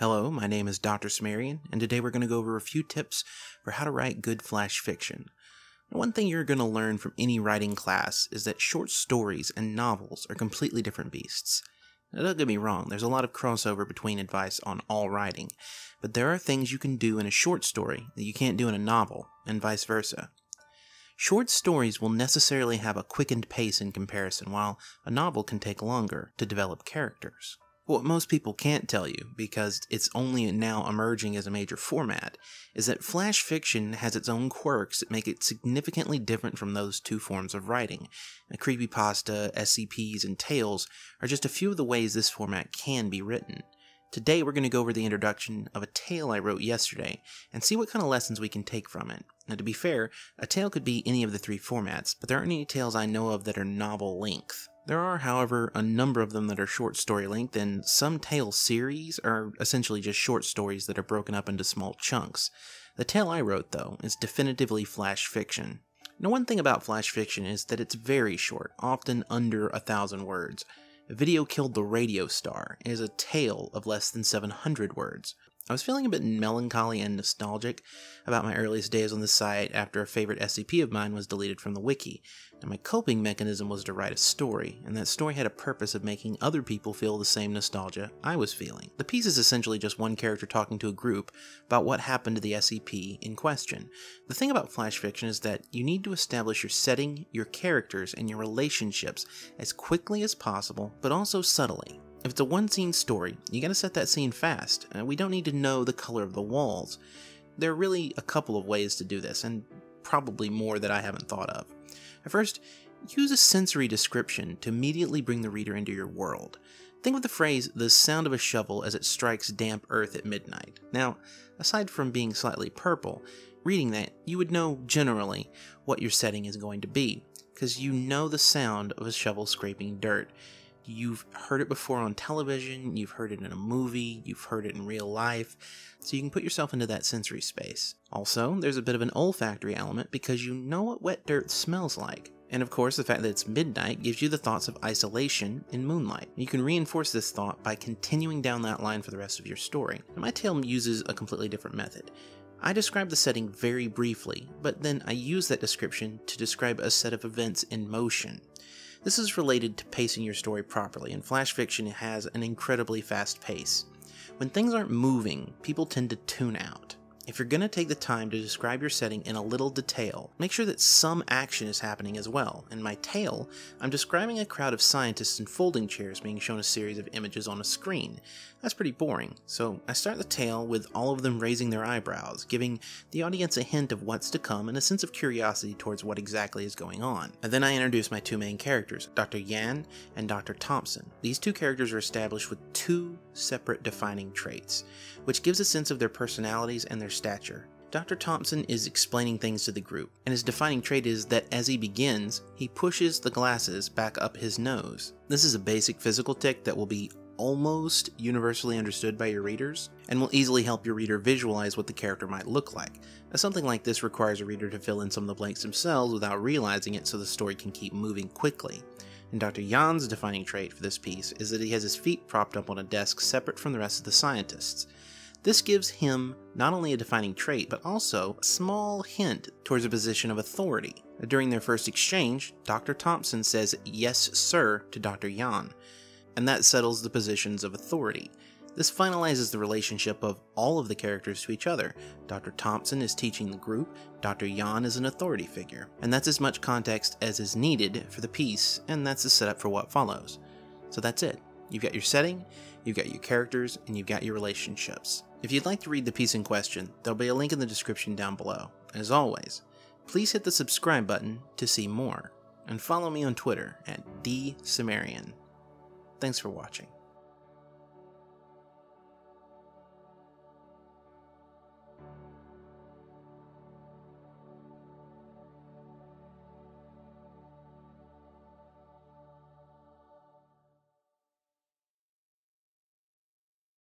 Hello, my name is Dr. Cimmerian, and today we're going to go over a few tips for how to write good flash fiction. One thing you're going to learn from any writing class is that short stories and novels are completely different beasts. Now, don't get me wrong, there's a lot of crossover between advice on all writing, but there are things you can do in a short story that you can't do in a novel, and vice versa. Short stories will necessarily have a quickened pace in comparison, while a novel can take longer to develop characters. What most people can't tell you, because it's only now emerging as a major format, is that flash fiction has its own quirks that make it significantly different from those two forms of writing. Now, creepypasta, SCPs, and tales are just a few of the ways this format can be written. Today we're going to go over the introduction of a tale I wrote yesterday, and see what kind of lessons we can take from it. Now, to be fair, a tale could be any of the three formats, but there aren't any tales I know of that are novel length. There are, however, a number of them that are short story length, and some tale series are essentially just short stories that are broken up into small chunks. The tale I wrote, though, is definitively flash fiction. Now, one thing about flash fiction is that it's very short, often under 1,000 words. A Video Killed the Radio Star is a tale of less than 700 words. I was feeling a bit melancholy and nostalgic about my earliest days on the site after a favorite SCP of mine was deleted from the wiki, and my coping mechanism was to write a story, and that story had a purpose of making other people feel the same nostalgia I was feeling. The piece is essentially just one character talking to a group about what happened to the SCP in question. The thing about flash fiction is that you need to establish your setting, your characters, and your relationships as quickly as possible, but also subtly. If it's a one-scene story, you gotta set that scene fast, and we don't need to know the color of the walls. There are really a couple of ways to do this, and probably more that I haven't thought of. First, use a sensory description to immediately bring the reader into your world. Think of the phrase, "the sound of a shovel as it strikes damp earth at midnight." Now, aside from being slightly purple, reading that, you would know generally what your setting is going to be, because you know the sound of a shovel scraping dirt. You've heard it before on television, you've heard it in a movie, you've heard it in real life, so you can put yourself into that sensory space. Also, there's a bit of an olfactory element because you know what wet dirt smells like. And of course, the fact that it's midnight gives you the thoughts of isolation in moonlight. You can reinforce this thought by continuing down that line for the rest of your story. Now, my tale uses a completely different method. I describe the setting very briefly, but then I use that description to describe a set of events in motion. This is related to pacing your story properly, and flash fiction has an incredibly fast pace. When things aren't moving, people tend to tune out. If you're going to take the time to describe your setting in a little detail, make sure that some action is happening as well. In my tale, I'm describing a crowd of scientists in folding chairs being shown a series of images on a screen. That's pretty boring, so I start the tale with all of them raising their eyebrows, giving the audience a hint of what's to come and a sense of curiosity towards what exactly is going on. And then I introduce my two main characters, Dr. Yan and Dr. Thompson. These two characters are established with two separate defining traits, which gives a sense of their personalities and their stature. Dr. Thompson is explaining things to the group, and his defining trait is that as he begins, he pushes the glasses back up his nose. This is a basic physical tic that will be almost universally understood by your readers, and will easily help your reader visualize what the character might look like. Now, something like this requires a reader to fill in some of the blanks themselves without realizing it so the story can keep moving quickly. And Dr. Yan's defining trait for this piece is that he has his feet propped up on a desk separate from the rest of the scientists. This gives him not only a defining trait, but also a small hint towards a position of authority. During their first exchange, Dr. Thompson says, "Yes, sir," to Dr. Yan, and that settles the positions of authority. This finalizes the relationship of all of the characters to each other. Dr. Thompson is teaching the group, Dr. Yan is an authority figure, and that's as much context as is needed for the piece, and that's the setup for what follows. So that's it. You've got your setting, you've got your characters, and you've got your relationships. If you'd like to read the piece in question, there'll be a link in the description down below. As always, please hit the subscribe button to see more, and follow me on Twitter at dcimmerian. Thanks for watching.